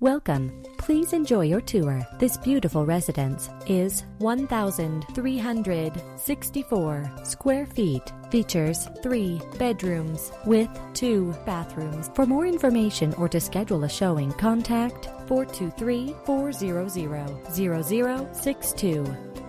Welcome. Please enjoy your tour. This beautiful residence is 1,364 square feet. Features 3 bedrooms with 2 bathrooms. For more information or to schedule a showing, contact 423-400-0062.